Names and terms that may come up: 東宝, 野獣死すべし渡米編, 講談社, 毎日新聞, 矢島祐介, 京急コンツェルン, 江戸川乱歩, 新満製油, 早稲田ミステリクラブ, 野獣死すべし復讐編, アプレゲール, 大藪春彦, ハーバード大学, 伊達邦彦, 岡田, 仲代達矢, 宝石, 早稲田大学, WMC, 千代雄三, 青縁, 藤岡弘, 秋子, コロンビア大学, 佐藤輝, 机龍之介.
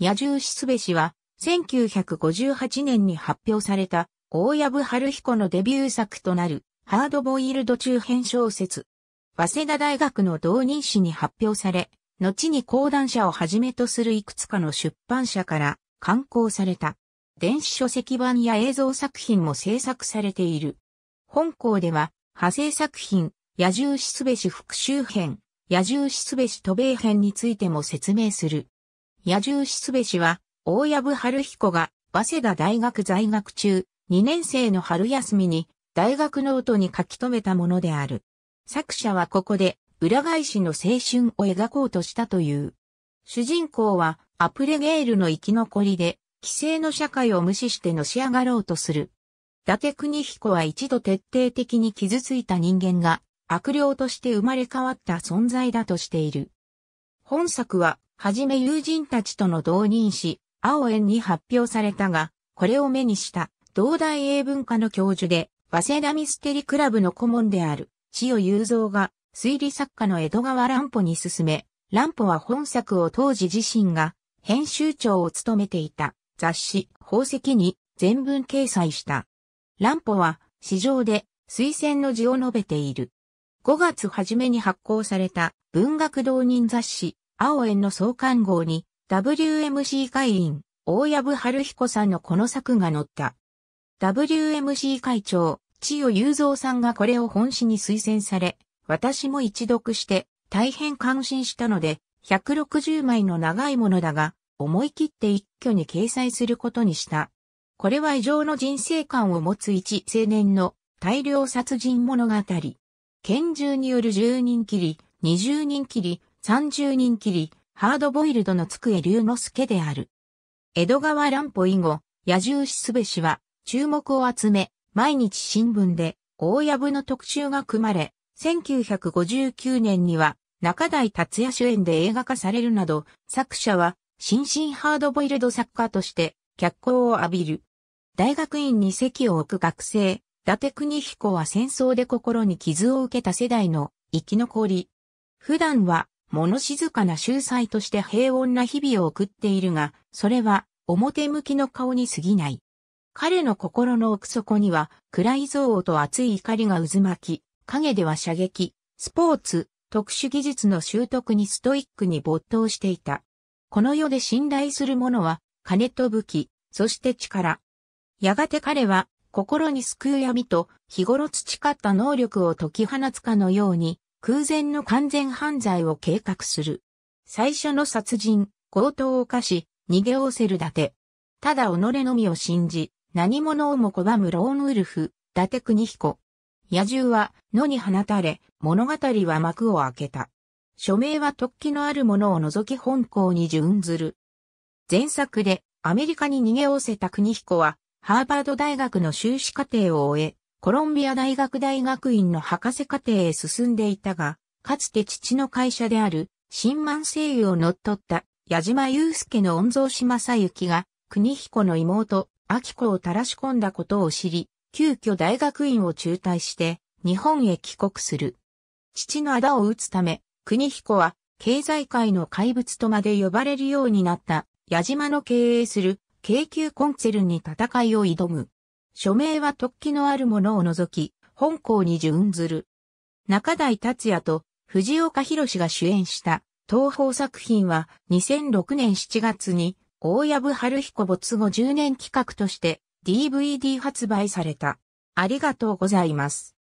野獣死すべしは、1958年に発表された、大藪春彦のデビュー作となる、ハードボイルド中編小説。早稲田大学の同人誌に発表され、後に講談社をはじめとするいくつかの出版社から刊行された。電子書籍版や映像作品も制作されている。本校では、派生作品、野獣死すべし復讐編、野獣死すべし渡米編についても説明する。野獣死すべしは、大藪春彦が、早稲田大学在学中、2年生の春休みに、大学ノートに書き留めたものである。作者はここで、裏返しの青春を描こうとしたという。主人公は、アプレゲールの生き残りで、既成の社会を無視してのし上がろうとする。伊達邦彦は一度徹底的に傷ついた人間が、悪霊として生まれ変わった存在だとしている。本作は、はじめ友人たちとの同人誌、青縁に発表されたが、これを目にした、同大英文科の教授で、早稲田ミステリクラブの顧問である、千代雄三が、推理作家の江戸川乱歩に勧め、乱歩は本作を当時自身が、編集長を務めていた、雑誌、宝石に、全文掲載した。乱歩は、詩上で、推薦の辞を述べている。5月初めに発行された、文学同人雑誌、青縁の創刊号に、WMC 会員、大藪春彦さんのこの作が載った。WMC 会長、千代雄三さんがこれを本誌に推薦され、私も一読して、大変感心したので、160枚の長いものだが、思い切って一挙に掲載することにした。これは異常の人生観を持つ一青年の大量殺人物語。拳銃による10人斬り、20人斬り、30人斬り、ハードボイルドの机龍之介である。江戸川乱歩以後、野獣死すべしは注目を集め、毎日新聞で大藪の特集が組まれ、1959年には仲代達矢主演で映画化されるなど、作者は新進ハードボイルド作家として脚光を浴びる。大学院に籍を置く学生、伊達邦彦は戦争で心に傷を受けた世代の生き残り。普段は物静かな秀才として平穏な日々を送っているが、それは表向きの顔に過ぎない。彼の心の奥底には暗い憎悪と熱い怒りが渦巻き、影では射撃、スポーツ、特殊技術の習得にストイックに没頭していた。この世で信頼するものは、金と武器、そして力。やがて彼は、心に救う闇と、日頃培った能力を解き放つかのように、空前の完全犯罪を計画する。最初の殺人、強盗を犯し、逃げおせる伊達。ただ己のみを信じ、何者をも拒むローンウルフ、伊達邦彦。野獣は、野に放たれ、物語は幕を開けた。署名は突起のあるものを除き本校に準ずる。前作でアメリカに逃げおせた邦彦はハーバード大学の修士課程を終え、コロンビア大学大学院の博士課程へ進んでいたが、かつて父の会社である新満製油を乗っ取った矢島祐介の御曹司正行が邦彦の妹、秋子をたらし込んだことを知り、急遽大学院を中退して日本へ帰国する。父の仇を討つため、邦彦は経済界の怪物とまで呼ばれるようになった矢島の経営する京急コンツェルンに戦いを挑む。署名は突起のあるものを除き、本校に準ずる。仲代達矢と藤岡弘、が主演した東宝作品は2006年7月に大藪春彦没後10年企画として DVD 発売された。ありがとうございます。